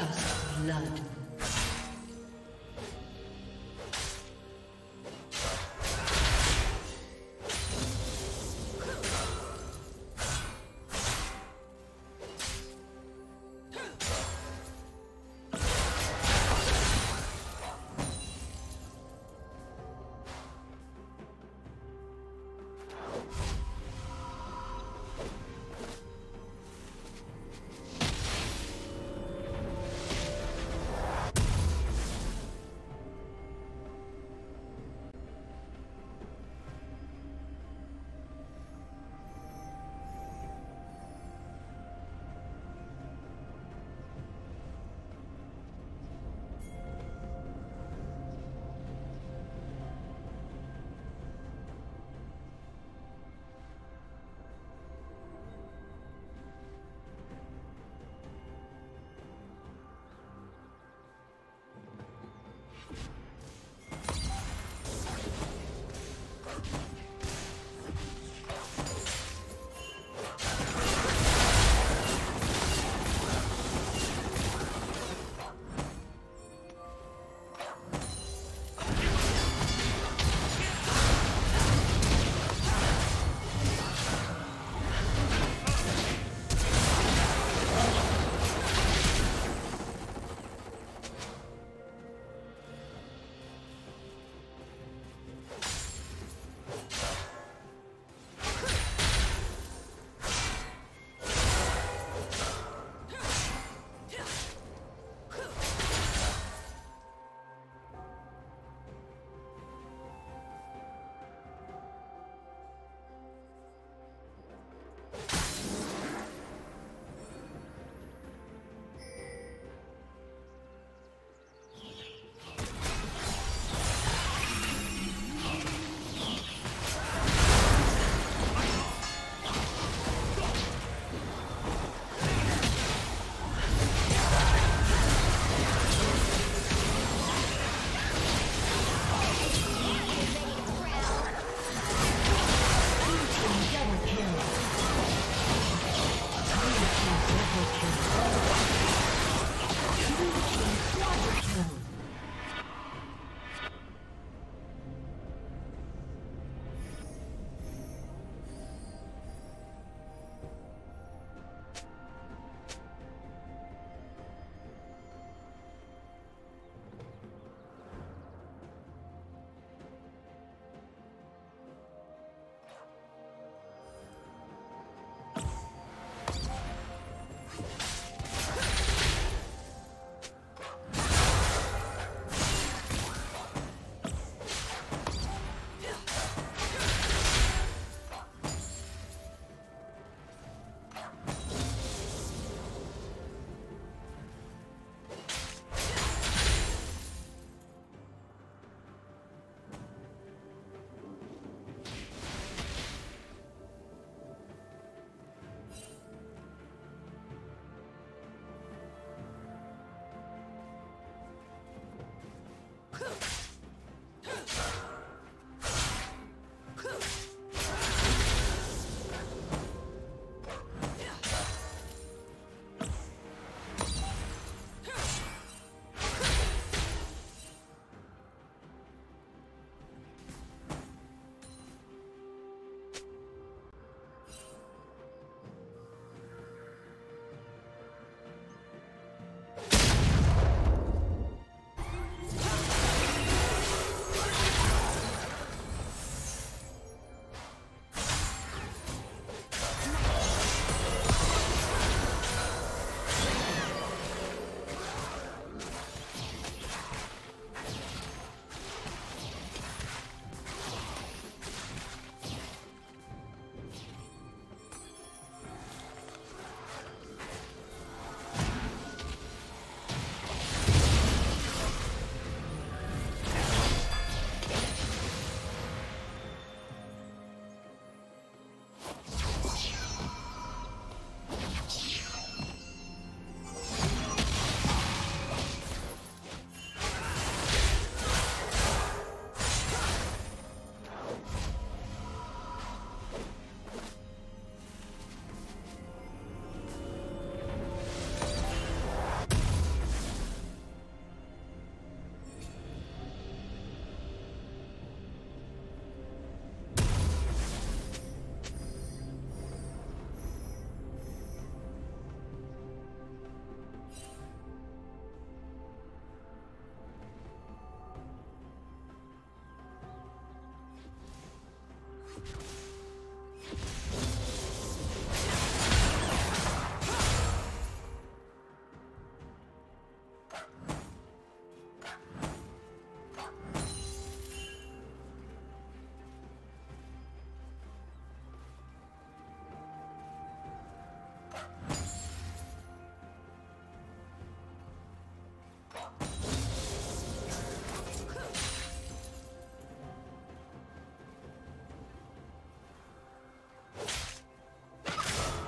First blood.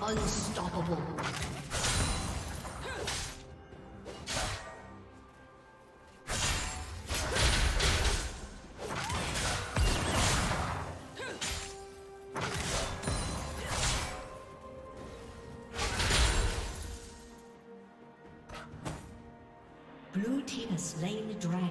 Unstoppable. Blue team has slain the dragon.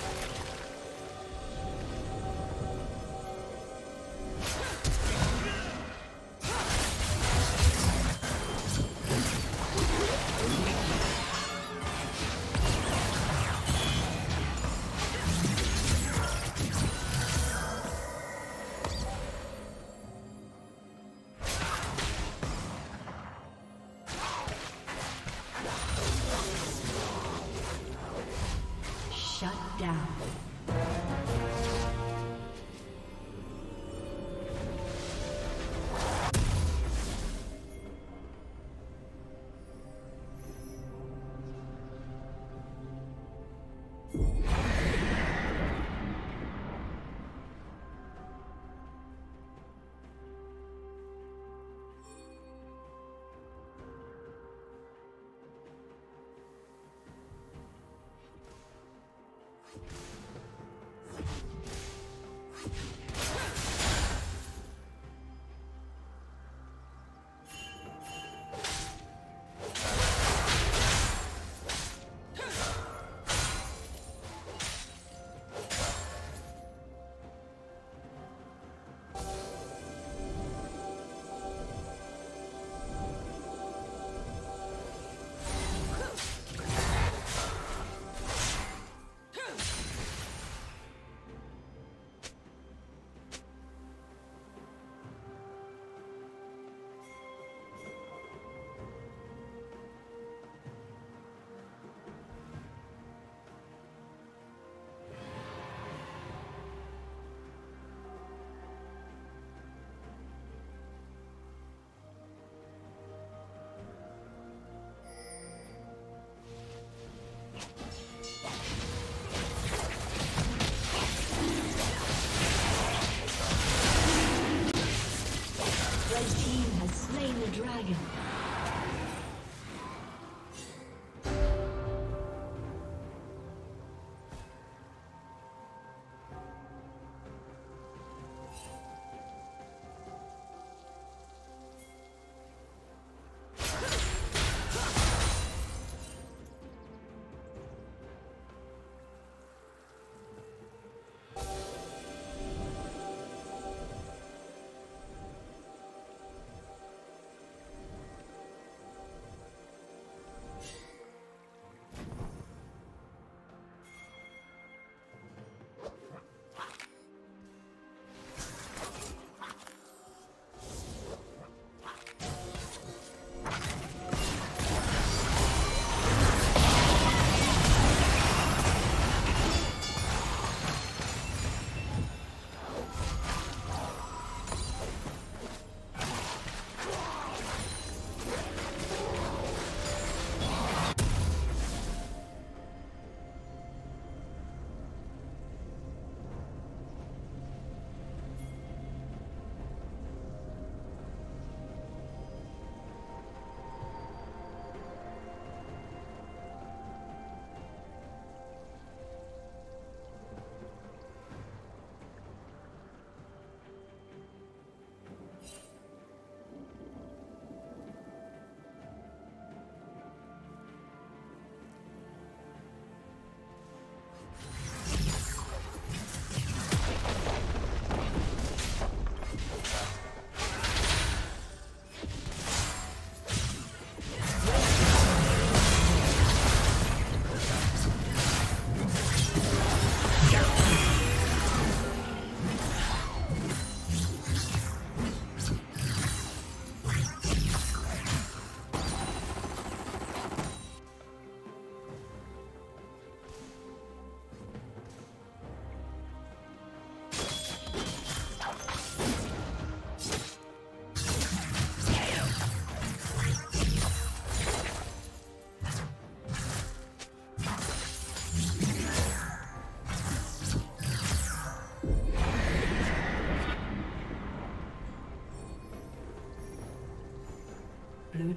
Shut down. Blue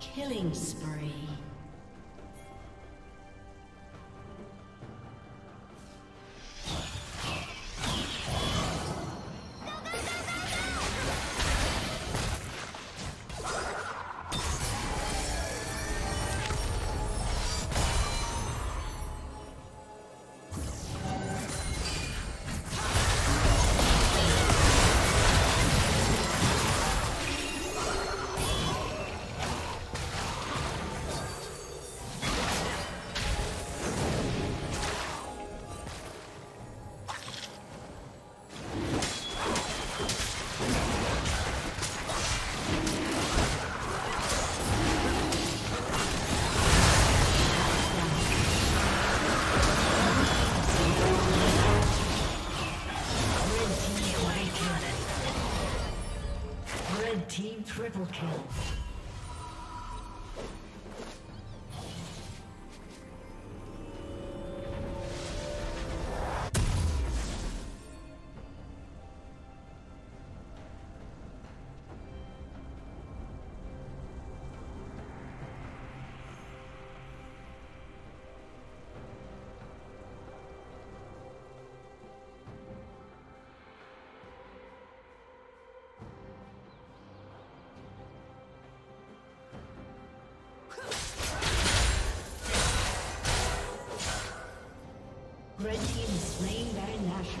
Killing spree. Triple kill. Red team is slain Baron Nashor.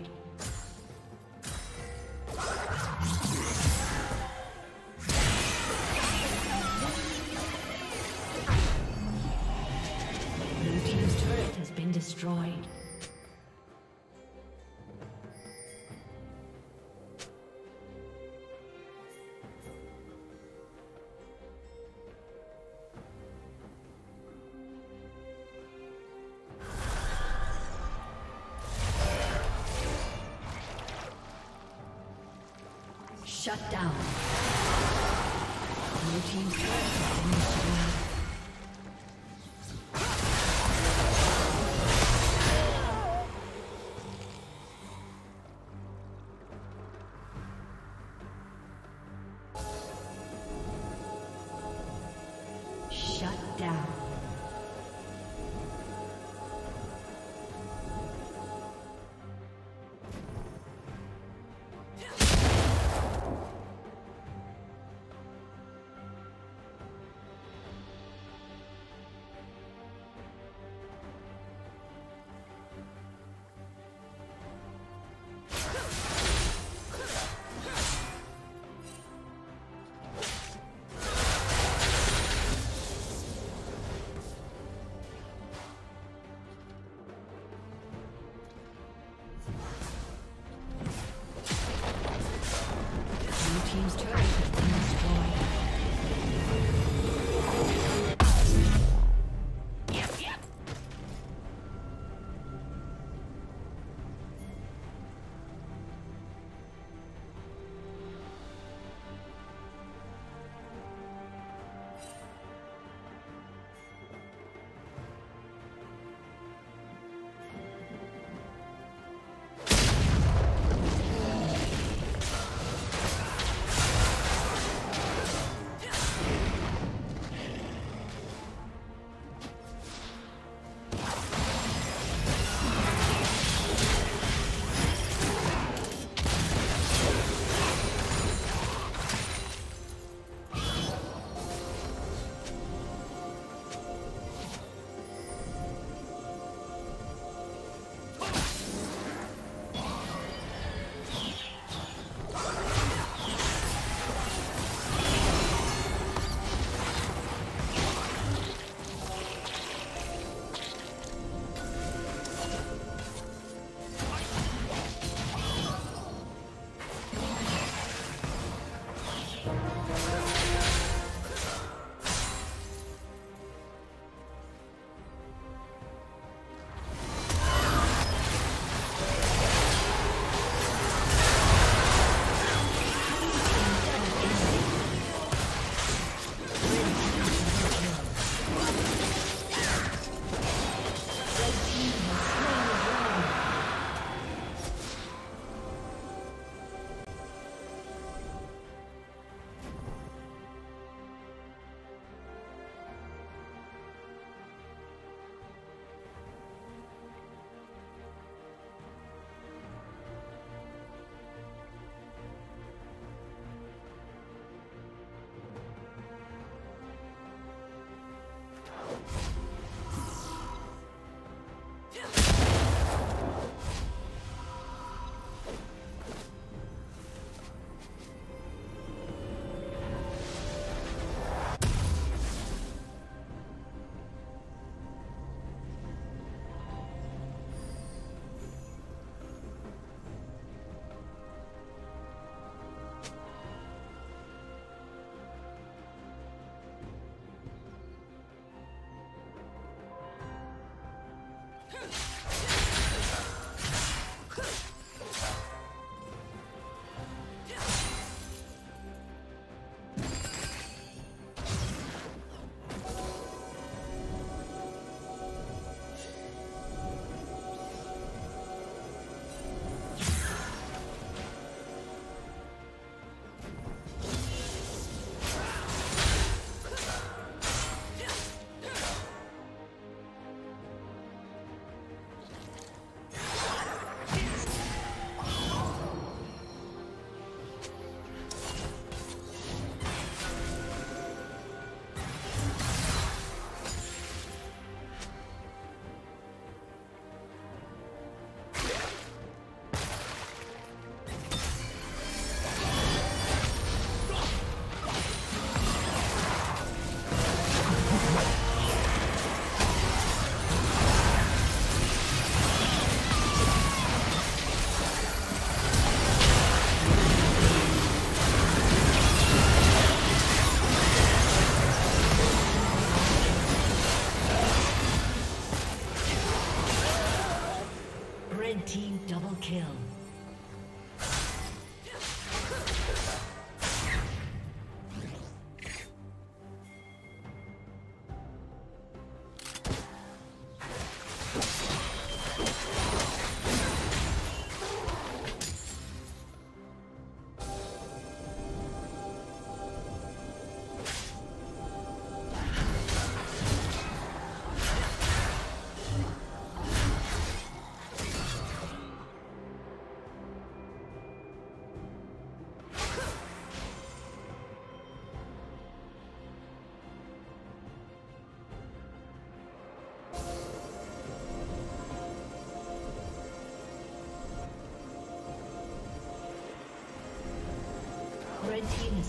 Blue team's turret has been destroyed. Shut down. Blue team's turret has been destroyed.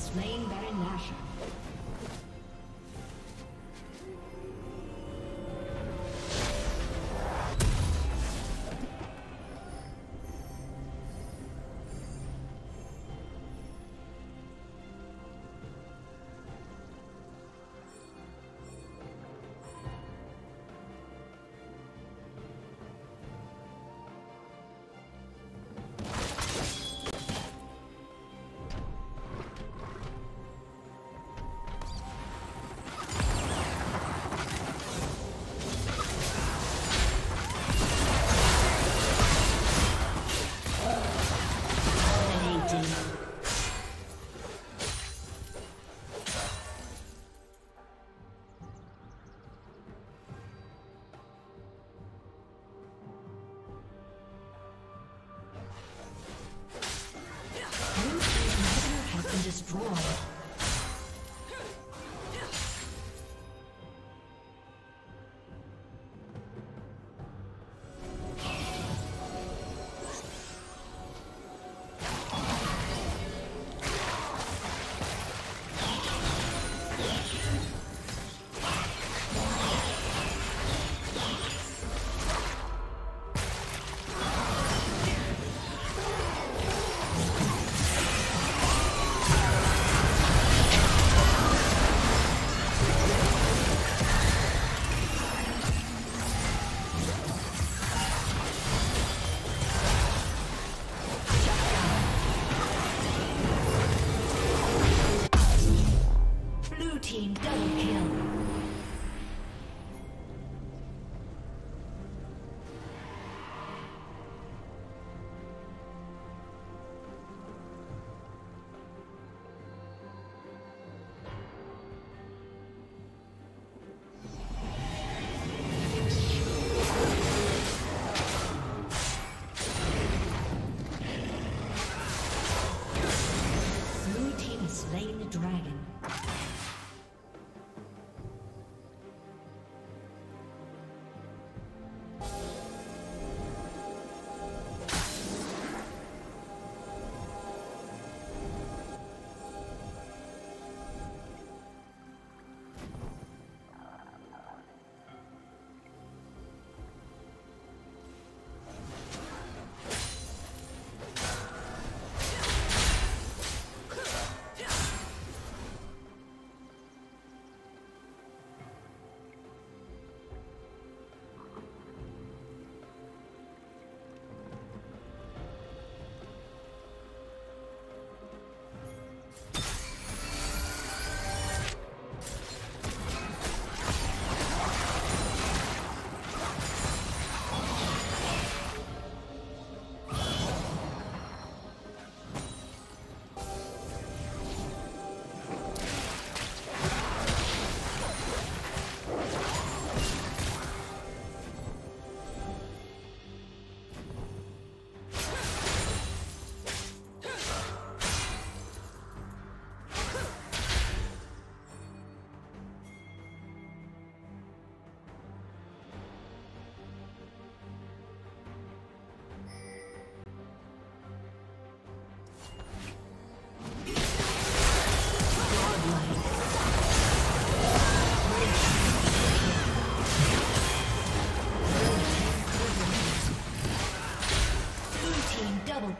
slain Baron Nashor.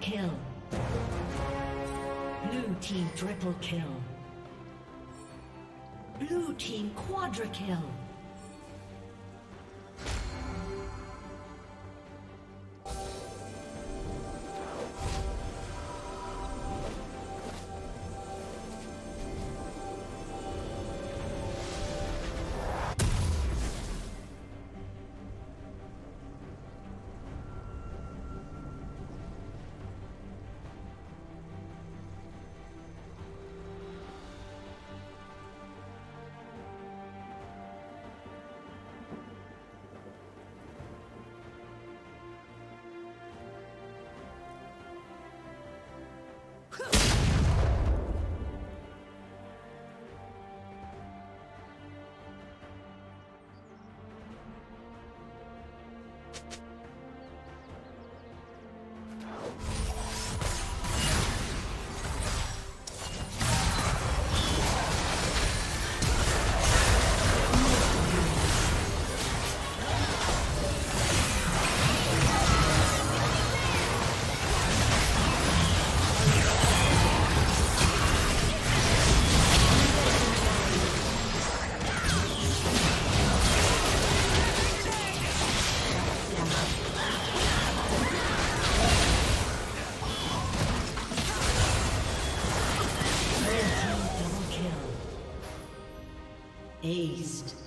Kill. Blue team triple kill. Blue team quadra kill. Aced.